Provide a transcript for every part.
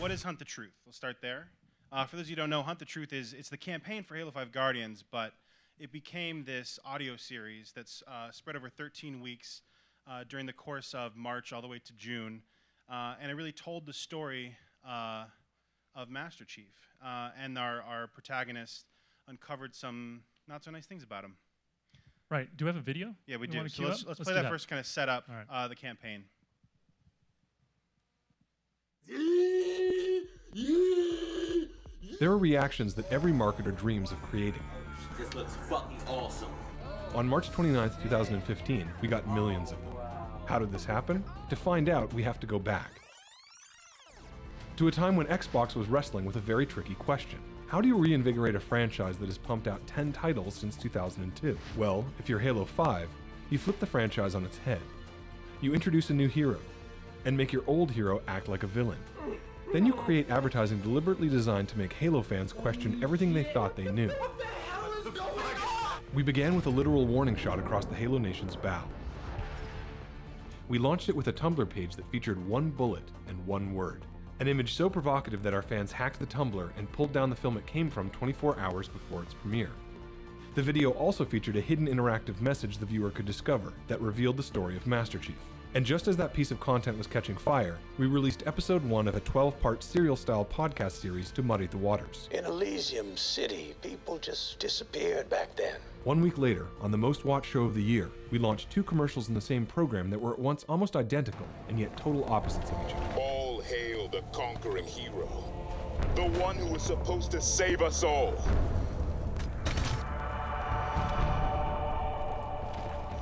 what is Hunt the Truth? We'll start there. For those of you who don't know, Hunt the Truth is it's the campaign for Halo 5 Guardians, but it became this audio series that's spread over 13 weeks during the course of March all the way to June. And it really told the story of Master Chief. And our protagonist uncovered some not so nice things about him. Right. Do we have a video? Yeah, we do. So let's play that first, kind of set up the campaign. There are reactions that every marketer dreams of creating. This looks fucking awesome. On March 29th, 2015, we got millions of them. How did this happen? To find out, we have to go back to a time when Xbox was wrestling with a very tricky question. How do you reinvigorate a franchise that has pumped out 10 titles since 2002? Well, if you're Halo 5, you flip the franchise on its head. You introduce a new hero, and make your old hero act like a villain. Then you create advertising deliberately designed to make Halo fans question everything they thought they knew. What the hell is going on? We began with a literal warning shot across the Halo Nation's bow. We launched it with a Tumblr page that featured one bullet and one word. An image so provocative that our fans hacked the Tumblr and pulled down the film it came from 24 hours before its premiere. The video also featured a hidden interactive message the viewer could discover that revealed the story of Master Chief. And just as that piece of content was catching fire, we released episode 1 of a 12-part Serial-style podcast series to muddy the waters. In Elysium City, people just disappeared back then. 1 week later, on the most-watched show of the year, we launched 2 commercials in the same program that were at once almost identical and yet total opposites of each other. All hail the conquering hero, the one who was supposed to save us all.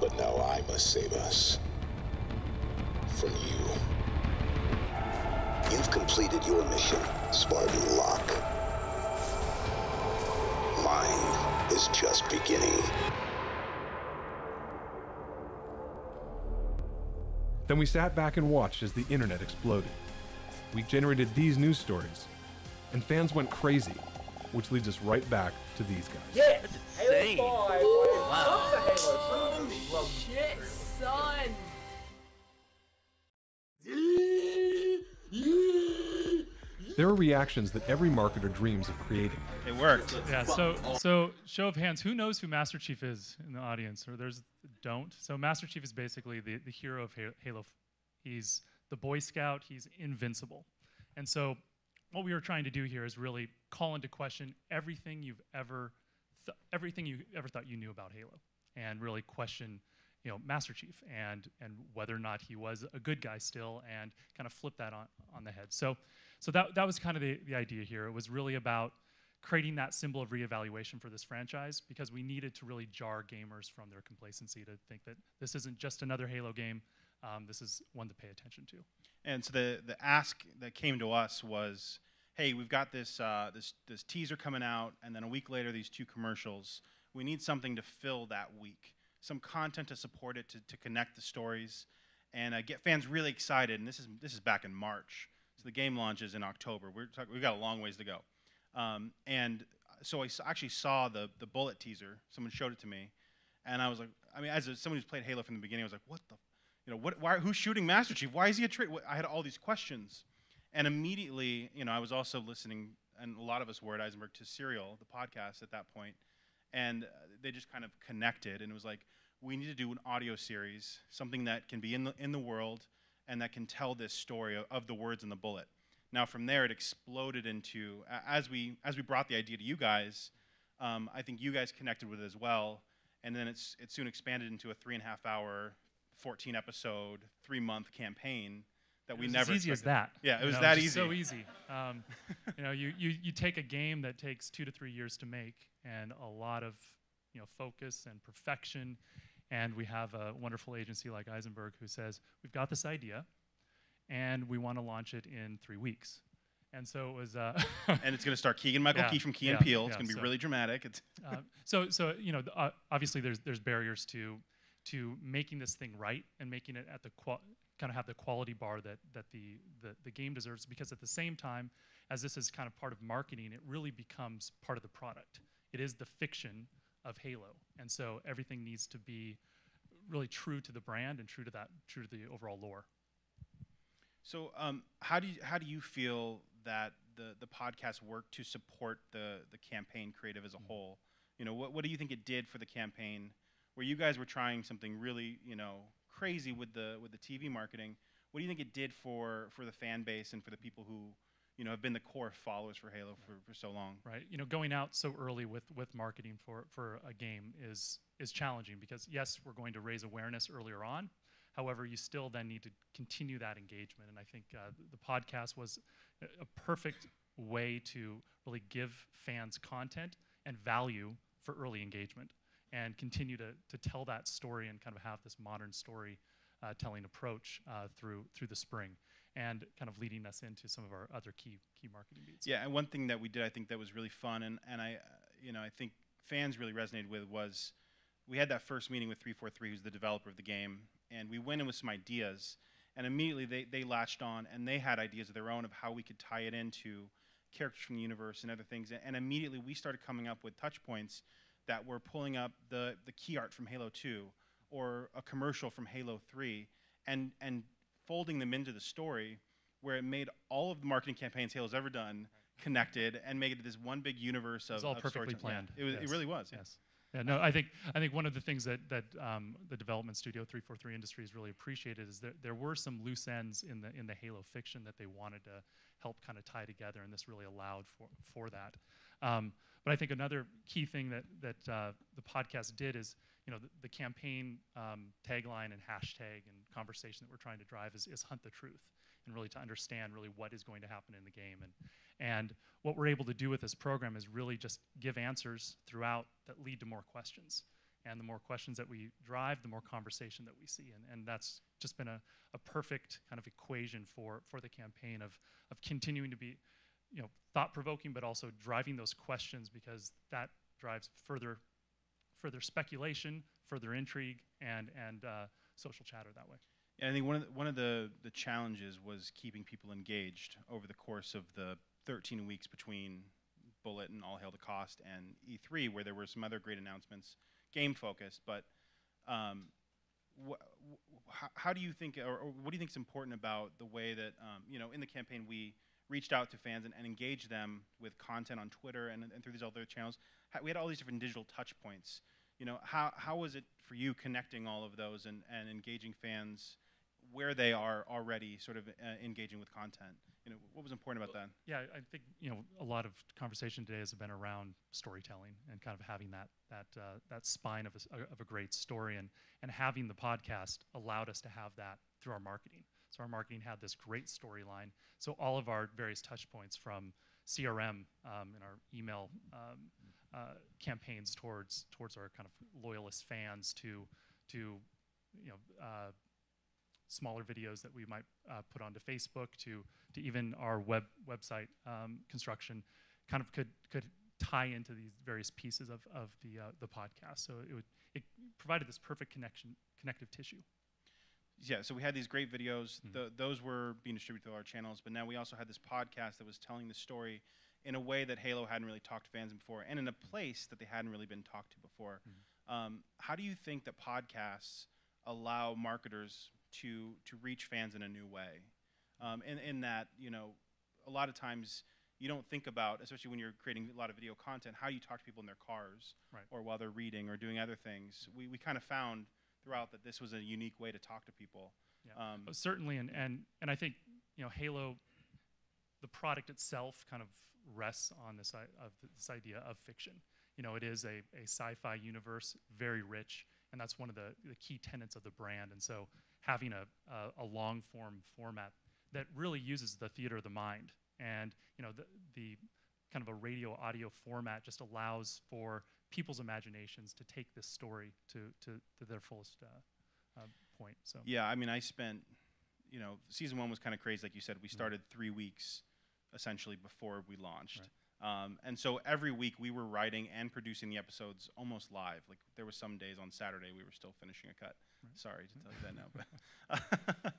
But now I must save us. From you. You've completed your mission, Spartan Locke. Mine is just beginning. Then we sat back and watched as the internet exploded. We generated these news stories, and fans went crazy, which leads us right back to these guys. Yeah, that's insane. Halo 5. Wow. Holy shit, son. There are reactions that every marketer dreams of creating. It worked. Yeah, so show of hands, who knows who Master Chief is in the audience? Or there's don't. So Master Chief is basically the hero of Halo. He's the Boy Scout. He's invincible. And so what we were trying to do here is really call into question everything you've ever thought you knew about Halo, and really question, you know, Master Chief and whether or not he was a good guy still, and kind of flip that on the head. So that was kind of the idea here. It was really about creating that symbol of reevaluation for this franchise, because we needed to really jar gamers from their complacency to think that this isn't just another Halo game, this is one to pay attention to. And so the ask that came to us was, hey, we've got this, this teaser coming out, and then a week later these 2 commercials. We need something to fill that week, some content to support it, to connect the stories, and get fans really excited. And this is back in March. So the game launches in October. We've got a long ways to go. And so I actually saw the bullet teaser. Someone showed it to me, and I was like, I mean, as someone who's played Halo from the beginning, I was like, what the, you know, what? Why? Who's shooting Master Chief? Why is he a traitor? I had all these questions, and immediately, you know, I was also listening, and a lot of us were at Ayzenberg, to Serial, the podcast at that point. And they just kind of connected, and it was like, we need to do an audio series, something that can be in the world and that can tell this story of the words in the bullet. Now from there, it exploded into, as we brought the idea to you guys, I think you guys connected with it as well, and then it soon expanded into a 3.5-hour, 14-episode, 3-month campaign that we never expected. As easy as that. Yeah, it was that easy. So easy. You know, you take a game that takes 2 to 3 years to make, and a lot of, you know, focus and perfection, and we have a wonderful agency like Ayzenberg who says, we've got this idea, and we want to launch it in 3 weeks. And so it was. And it's going to star Keegan Michael Key from Key and Peele. It's going to be really dramatic. It's so you know, obviously there's barriers to making this thing right and making it at the kind of have the quality bar that the game deserves, because at the same time as this is kind of part of marketing, it really becomes part of the product. It is the fiction of Halo, and so everything needs to be really true to the brand and true to the overall lore. So how do you feel that the podcast worked to support the campaign creative as a whole? You know, what do you think it did for the campaign, where you guys were trying something really, you know, crazy with the TV marketing? What do you think it did for the fan base and for the people who, you know, have been the core followers for Halo for so long? Right. You know, going out so early with marketing for a game is challenging, because yes, we're going to raise awareness earlier on. However, you still then need to continue that engagement. And I think the podcast was a perfect way to really give fans content and value for early engagement, and continue to tell that story and kind of have this modern story telling approach through the spring, and kind of leading us into some of our other key marketing beats. Yeah, and one thing that we did, I think, that was really fun, and I, you know, I think fans really resonated with, was we had that first meeting with 343, who's the developer of the game, and we went in with some ideas, and immediately they latched on, and they had ideas of their own of how we could tie it into characters from the universe and other things, and immediately we started coming up with touch points that were pulling up the key art from Halo 2 or a commercial from Halo 3 and folding them into the story, where it made all of the marketing campaigns Halo's ever done connected and made it this one big universe of all perfectly planned. It was, yes. It really was. Yes. Yeah, no, I think one of the things that the development studio 343 Industries really appreciated is that there were some loose ends in the Halo fiction that they wanted to help kind of tie together, and this really allowed for that. But I think another key thing that the podcast did is, you know, the campaign tagline and hashtag and conversation that we're trying to drive is Hunt the Truth, and really to understand really what is going to happen in the game. And what we're able to do with this program is really just give answers throughout that lead to more questions. And the more questions that we drive, the more conversation that we see. And that's just been a perfect kind of equation for the campaign of continuing to be, you know, thought-provoking, but also driving those questions, because that drives further speculation, further intrigue, and social chatter that way. Yeah, I think one of the challenges was keeping people engaged over the course of the 13 weeks between Bullet and All Hail the Cost and E3, where there were some other great announcements, game-focused. But how do you think, or what do you think is important about the way that, you know, in the campaign we reached out to fans and engaged them with content on Twitter and through these other channels? We had all these different digital touch points. You know, how was it for you connecting all of those and engaging fans where they are already sort of engaging with content? You know, what was important about that? Yeah, I think, you know, a lot of conversation today has been around storytelling and kind of having that spine of a great story, and having the podcast allowed us to have that through our marketing. So our marketing had this great storyline. So all of our various touch points, from CRM and our email campaigns towards our kind of loyalist fans, to you know, smaller videos that we might put onto Facebook, to even our website construction, kind of could tie into these various pieces of the podcast. So it provided this perfect connective tissue. Yeah, so we had these great videos. Mm-hmm. Those were being distributed through our channels, but now we also had this podcast that was telling the story in a way that Halo hadn't really talked to fans before, and in a place that they hadn't really been talked to before. Mm-hmm. How do you think that podcasts allow marketers to reach fans in a new way? In that, you know, a lot of times you don't think about, especially when you're creating a lot of video content, how you talk to people in their cars, right, or while they're reading or doing other things. We kind of found throughout that this was a unique way to talk to people. Yeah. Well, certainly, and I think, you know, Halo, the product itself kind of rests on this idea of fiction. You know, it is a sci-fi universe, very rich, and that's one of the key tenets of the brand. And so having a long-form format that really uses the theater of the mind, and, you know, the kind of a radio audio format just allows for people's imaginations to take this story to their fullest point. So yeah, I mean, I spent, you know, season one was kind of crazy, like you said. We started 3 weeks essentially before we launched, right, and so every week we were writing and producing the episodes almost live. Like, there were some days on Saturday we were still finishing a cut. Right. Sorry to tell you that now,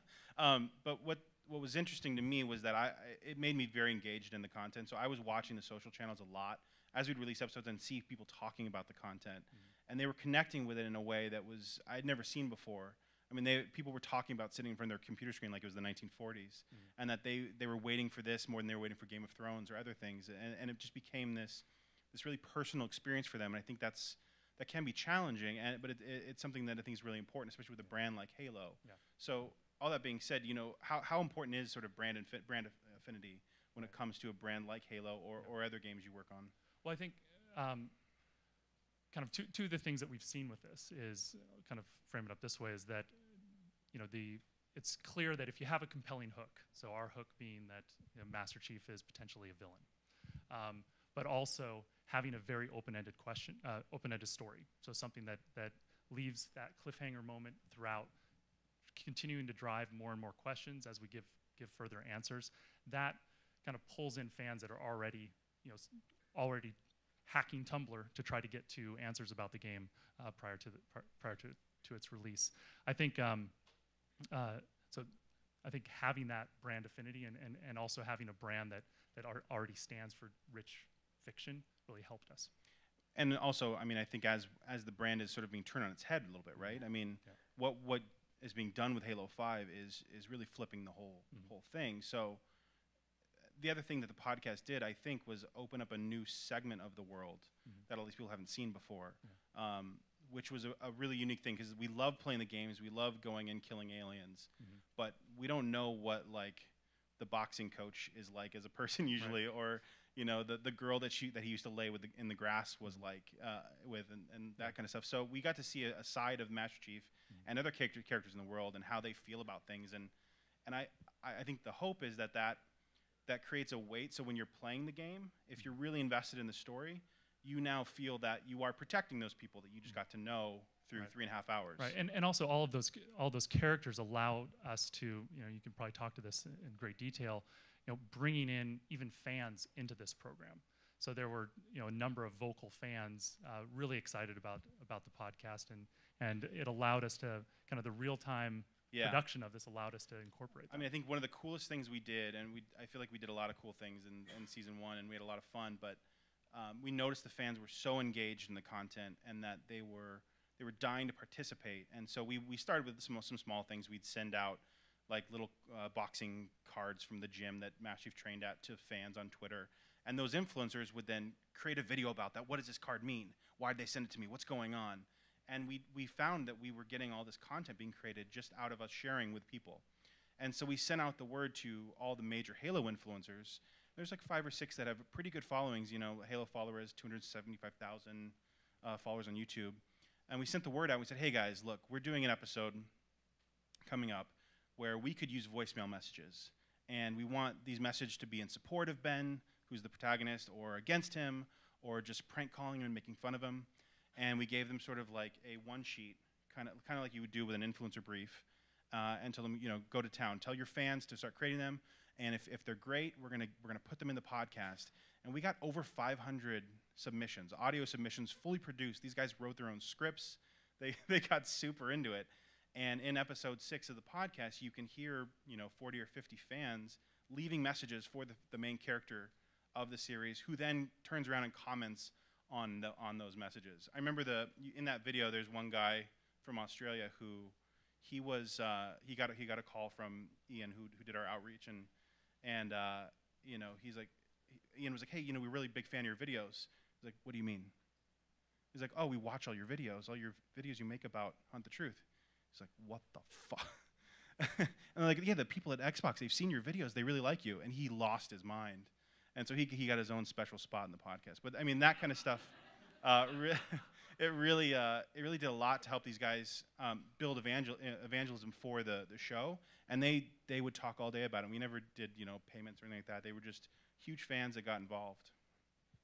but but what was interesting to me was that it made me very engaged in the content. So I was watching the social channels a lot as we'd release episodes and see people talking about the content. Mm-hmm. And they were connecting with it in a way that was, I'd never seen before. I mean, people were talking about sitting in front of their computer screen like it was the 1940s, and that they were waiting for this more than they were waiting for Game of Thrones or other things, and it just became this really personal experience for them, and I think that can be challenging, but it's something that I think is really important, especially with a brand like Halo. Yeah. So all that being said, you know, how important is sort of brand affinity when it comes to a brand like Halo or other games you work on? Well, I think kind of two of the things that we've seen with this is, kind of frame it up this way, is that, you know, it's clear that if you have a compelling hook, so our hook being that, you know, Master Chief is potentially a villain, but also having a very open-ended question, open-ended story. So something that leaves that cliffhanger moment throughout, continuing to drive more and more questions as we give further answers. That kind of pulls in fans that are already, you know, already hacking Tumblr to try to get to answers about the game prior to its release. I think so. I think having that brand affinity and also having a brand that already stands for rich fiction really helped us. And also, I mean, I think as the brand is sort of being turned on its head a little bit, right? I mean, what is being done with Halo 5 is really flipping the whole thing. So the other thing that the podcast did, I think, was open up a new segment of the world that all these people haven't seen before, which was a really unique thing, because we love playing the games, we love going and killing aliens, but we don't know what, like, the boxing coach is like as a person usually, or, you know, the girl that he used to lay with in the grass was like and that kind of stuff. So we got to see a side of Master Chief and other characters in the world and how they feel about things, and I think the hope is that creates a weight, so when you're playing the game, if you're really invested in the story, you now feel that you are protecting those people that you just got to know through 3.5 hours. Right, and also all of those characters allowed us to, you know, you can probably talk to this in great detail, you know, bringing in even fans into this program. So there were, you know, a number of vocal fans really excited about the podcast, and it allowed us to kind of the real-time production of this allowed us to incorporate that. I mean, I think one of the coolest things we did, and I feel like we did a lot of cool things in season one, and we had a lot of fun, but we noticed the fans were so engaged in the content and that they were dying to participate. And so we started with some small things. We'd send out like little boxing cards from the gym that Master Chief trained at to fans on Twitter. And those influencers would then create a video about that. What does this card mean? Why did they send it to me? What's going on? And we found that we were getting all this content being created just out of us sharing with people. And so we sent out the word to all the major Halo influencers. There's like 5 or 6 that have pretty good followings, you know, Halo followers, 275,000 followers on YouTube. And we sent the word out. We said, hey guys, look, we're doing an episode coming up where we could use voicemail messages. And we want these messages to be in support of Ben, who's the protagonist, or against him, or just prank calling him and making fun of him. And we gave them sort of like a one-sheet, kind of like you would do with an influencer brief, and tell them, you know, go to town. Tell your fans to start creating them, and if they're great, we're gonna put them in the podcast. And we got over 500 submissions, audio submissions, fully produced. These guys wrote their own scripts. They got super into it. And in episode 6 of the podcast, you can hear, you know, 40 or 50 fans leaving messages for the main character of the series, who then turns around and comments on those messages. I remember in that video, there's one guy from Australia who he got a call from Ian who did our outreach, and you know, he's like, Ian was like, hey, you know, we're really big fan of your videos. He's like, what do you mean? He's like, oh, we watch all your videos you make about Hunt the Truth. He's like, what the fuck? And they're like, yeah, the people at Xbox, they've seen your videos, they really like you. And he lost his mind. And so he got his own special spot in the podcast. But I mean, that kind of stuff, it really did a lot to help these guys build evangelism for the show. And they would talk all day about it. We never did, you know, payments or anything like that. They were just huge fans that got involved.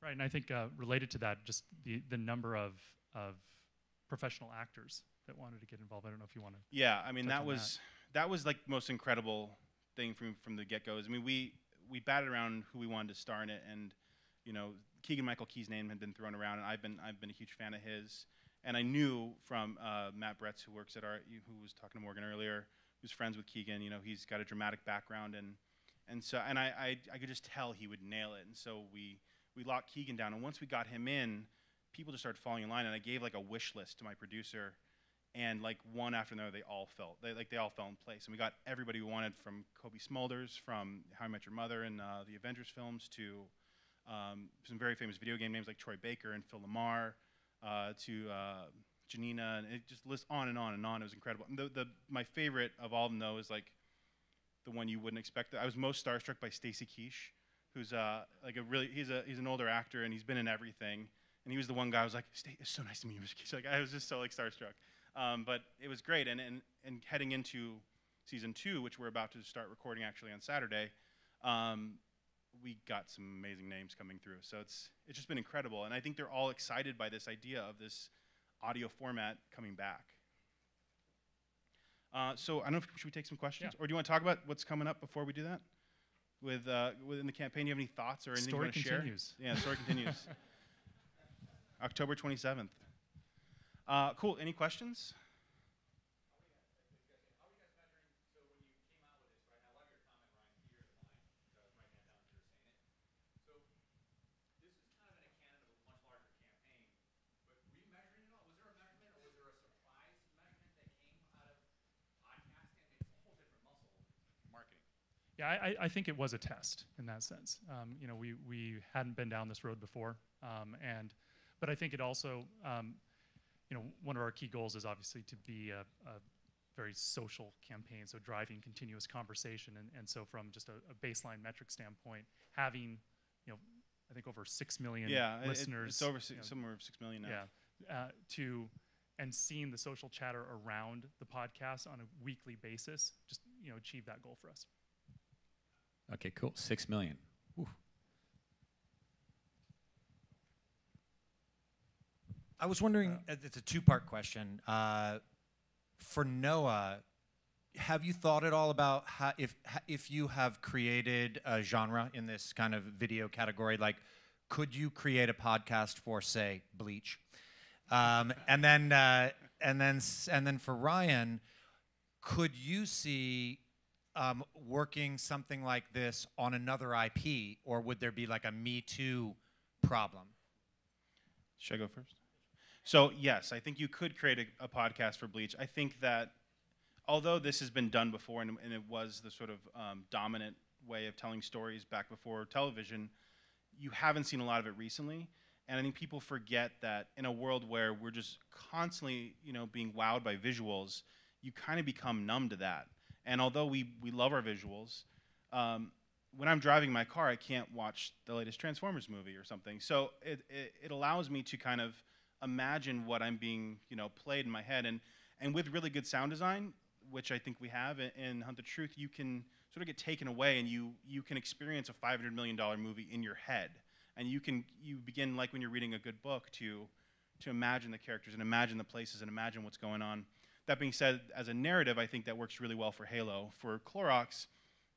Right, and I think related to that, just the number of professional actors that wanted to get involved. I don't know if you want to. Yeah, I mean, that was like the most incredible thing from the get-go. I mean, we batted around who we wanted to star in it, and, you know, Keegan Michael Key's name had been thrown around, and I've been a huge fan of his. And I knew from Matt Bretz, who works at who was talking to Morgan earlier, who's friends with Keegan. You know, he's got a dramatic background, and so I could just tell he would nail it. And so we locked Keegan down, and once we got him in, people just started falling in line. And I gave like a wish list to my producer, and like one after another, they all fell in place, and we got everybody we wanted, from Cobie Smulders from How I Met Your Mother and the Avengers films, to some very famous video game names like Troy Baker and Phil Lamar, to Janina, and it just lists on and on and on. It was incredible. And my favorite of all of them, though, is like the one you wouldn't expect. I was most starstruck by Stacy Keach, who's like a really, he's an older actor, and he's been in everything. And he was the one guy I was like, it's so nice to meet you, Mr. Keach. Like, I was just so like starstruck. But it was great. And heading into season 2, which we're about to start recording actually on Saturday, we got some amazing names coming through. So it's just been incredible. And I think they're all excited by this idea of this audio format coming back. So I don't know if should we take some questions? Yeah. Or do you want to talk about what's coming up before we do that? With within the campaign, do you have any thoughts or anything you want to share? Yeah, story continues. October 27th. Cool. Any questions? I think it was a test in that sense. You know, we hadn't been down this road before, but I think it also, you know, one of our key goals is obviously to be a very social campaign, so driving continuous conversation, and so from just a baseline metric standpoint, having, you know, I think over 6 million listeners, it's over somewhere 6 million now. Yeah, and seeing the social chatter around the podcast on a weekly basis, just you know, achieve that goal for us. Okay, cool. 6 million. Woo. I was wondering, it's a two-part question. For Noah, have you thought at all about how, if you have created a genre in this kind of video category, like could you create a podcast for, say, Bleach? And then for Ryan, could you see working something like this on another IP, or would there be like a Me Too problem? Should I go first? So yes, I think you could create a podcast for Bleach. I think that although this has been done before, and it was the sort of dominant way of telling stories back before television, you haven't seen a lot of it recently. And I think people forget that in a world where we're just constantly, you know, being wowed by visuals, you kind of become numb to that. And although we love our visuals, when I'm driving my car, I can't watch the latest Transformers movie or something. So it allows me to kind of imagine what I'm being, you know, played in my head. And with really good sound design, which I think we have in Hunt the Truth, you can sort of get taken away, and you can experience a $500 million movie in your head. And you begin, like when you're reading a good book, to imagine the characters and imagine the places and imagine what's going on. That being said, as a narrative, I think that works really well for Halo. For Clorox,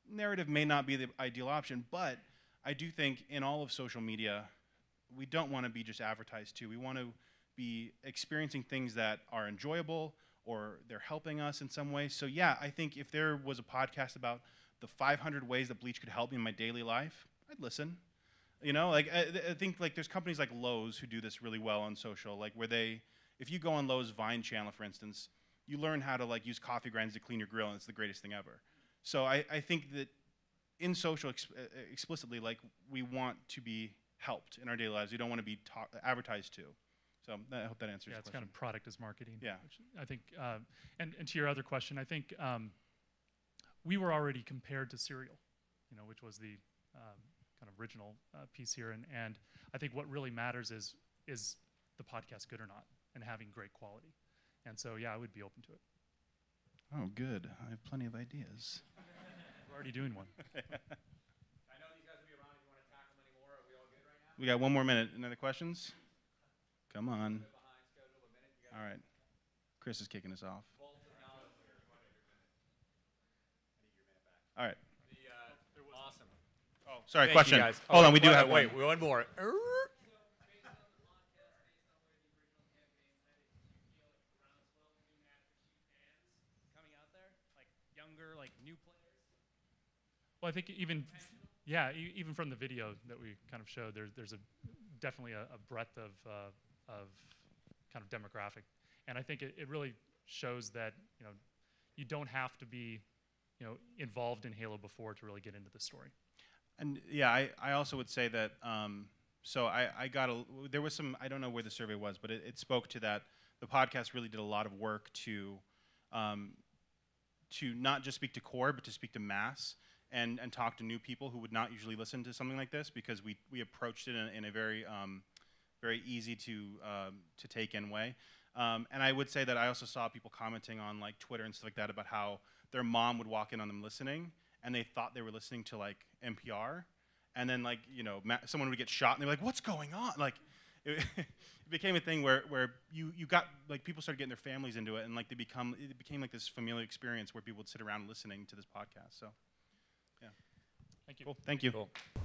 narrative may not be the ideal option, but I do think in all of social media, we don't want to be just advertised to. We want to be experiencing things that are enjoyable, or they're helping us in some way. So yeah, I think if there was a podcast about the 500 ways that Bleach could help me in my daily life, I'd listen. You know, like I think like there's companies like Lowe's who do this really well on social, like where they, if you go on Lowe's Vine channel, for instance, you learn how to like use coffee grinds to clean your grill, and it's the greatest thing ever. So I think that in social explicitly, like we want to be helped in our daily lives. We don't want to be advertised to. So I hope that answers your question. Yeah, it's kind of product as marketing. Yeah. Which I think, and to your other question, I think we were already compared to Serial, you know, which was the kind of original piece here. And I think what really matters is the podcast good or not, and having great quality. And so, yeah, I would be open to it. Oh, good. I have plenty of ideas. We're already doing one. I know these guys will be around if you want to tackle any more. Are we all good right now? We got one more minute. Any other questions? Come on. All right. Chris is kicking us off. All right. Awesome. Oh, sorry, question. Hold on, we do have one. Wait, one more. Well, I think even from the video that we kind of showed, there's definitely a breadth of kind of demographic, and I think it really shows that you don't have to be involved in Halo before to really get into the story. And yeah, I also would say that so I got a, there was some, I don't know where the survey was, but it spoke to that the podcast really did a lot of work to not just speak to core, but to speak to mass and talk to new people who would not usually listen to something like this, because we approached it in a very very easy to take in way. And I would say that I also saw people commenting on like Twitter and stuff like that about how their mom would walk in on them listening, and they thought they were listening to like NPR, and then like someone would get shot, and they were like, "What's going on?" Like it became a thing where you got like people started getting their families into it, and like it became like this familiar experience where people would sit around listening to this podcast. So yeah, thank you. Cool. Thank you. Cool.